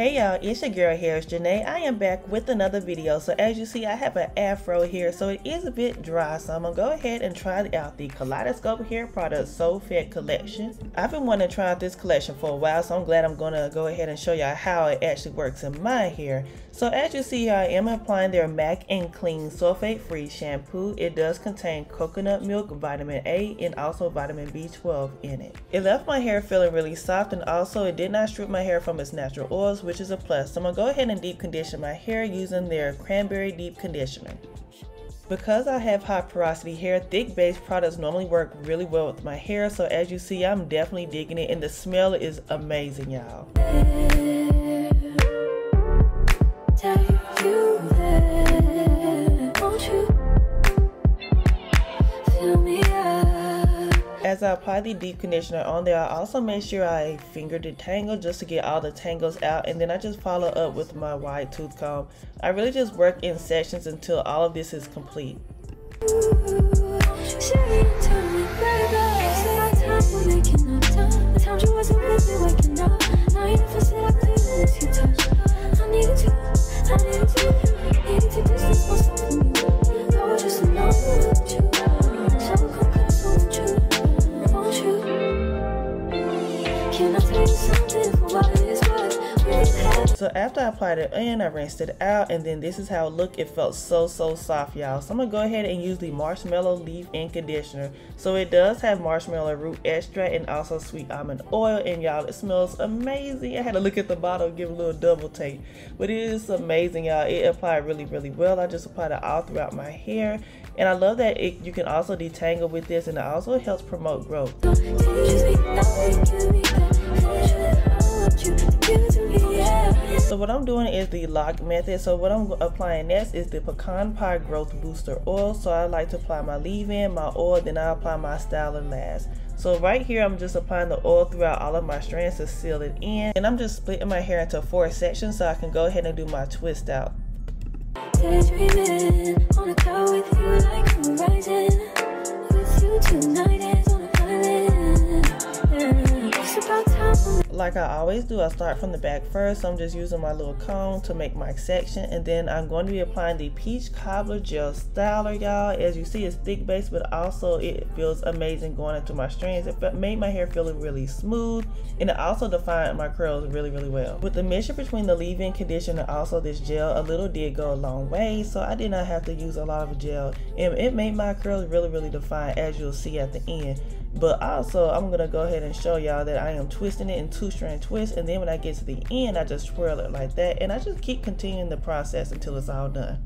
Hey y'all, it's your girl here, it's Janae. I am back with another video. So as you see, I have an afro here, so it is a bit dry. So I'm gonna go ahead and try out the Kaleidoscope Hair Products Soulfed Collection. I've been wanting to try out this collection for a while, so I'm glad I'm gonna go ahead and show y'all how it actually works in my hair. So as you see, I am applying their Mac and Clean Sulfate-Free Shampoo. It does contain coconut milk, vitamin A, and also vitamin B12 in it. It left my hair feeling really soft, and also it did not strip my hair from its natural oils, which is a plus. So I'm gonna go ahead and deep condition my hair using their Cranberry Deep Conditioner. Because I have high porosity hair, thick base products normally work really well with my hair. So as you see, I'm definitely digging it, and the smell is amazing, y'all. As I apply the deep conditioner on there, I also make sure I finger detangle just to get all the tangles out, and then I just follow up with my wide tooth comb. I really just work in sections until all of this is complete. So after I applied it in, I rinsed it out, and then this is how it looked. It felt so soft, y'all. So I'm gonna go ahead and use the Marshmallow Leave-in Conditioner. So it does have marshmallow root extract and also sweet almond oil, and y'all, it smells amazing. I had to look at the bottle and give a little double take, but it is amazing, y'all. It applied really well. I just applied it all throughout my hair, and I love that you can also detangle with this, and it also helps promote growth. So what I'm doing is the lock method. So what I'm applying next is the Pecan Pie Growth Booster Oil. So I like to apply my leave-in, my oil, then I apply my styler last. So right here, I'm just applying the oil throughout all of my strands to seal it in. And I'm just splitting my hair into 4 sections so I can go ahead and do my twist out. Like I always do, I start from the back first, so I'm just using my little comb to make my section, and then I'm going to be applying the Peach Cobbler Gel Styler, y'all. As you see, it's thick base, but also it feels amazing going into my strands. It made my hair feel really smooth, and it also defined my curls really well. With the mixture between the leave-in conditioner and also this gel, a little did go a long way, so I did not have to use a lot of gel, and it made my curls really defined, as you'll see at the end. But also, I'm gonna go ahead and show y'all that I am twisting it in 2-strand twists, and then when I get to the end, I just twirl it like that, and I just keep continuing the process until it's all done.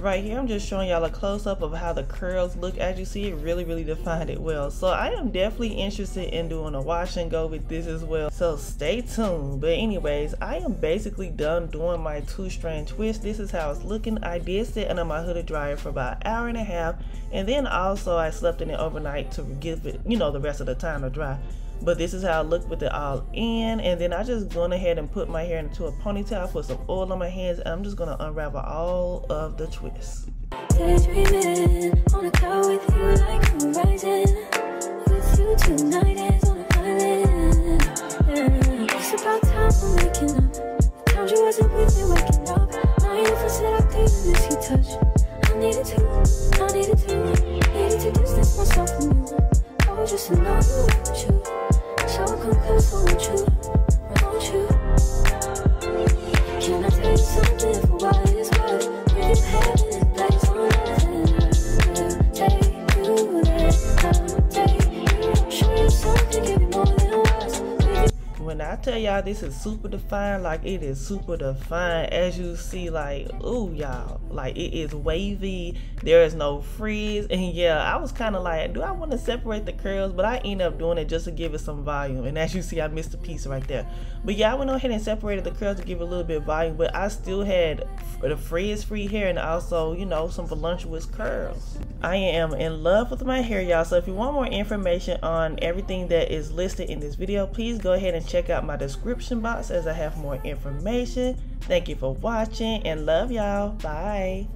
Right here, I'm just showing y'all a close-up of how the curls look. As you see, it really defined it well. So I am definitely interested in doing a wash and go with this as well, so stay tuned. But anyways, I am basically done doing my 2-strand twist. This is how it's looking. I did sit under my hooded dryer for about an hour and a half, and then also I slept in it overnight to give it, you know, the rest of the time to dry. But this is how I look with it all in, and then I just went ahead and put my hair into a ponytail, put some oil on my hands, and I'm just gonna unravel all of the twists. I tell y'all, this is super defined. Like, it is super defined, as you see. Like, ooh, y'all, like, it is wavy, there is no frizz. And yeah, I was kind of like, do I want to separate the curls? But I ended up doing it just to give it some volume, and as you see, I missed a piece right there. But yeah, I went ahead and separated the curls to give it a little bit of volume, but I still had the frizz free hair and also, you know, some voluptuous curls. I am in love with my hair, y'all. So if you want more information on everything that is listed in this video, please go ahead and check out my description box, as I have more information. Thank you for watching, and love y'all. Bye.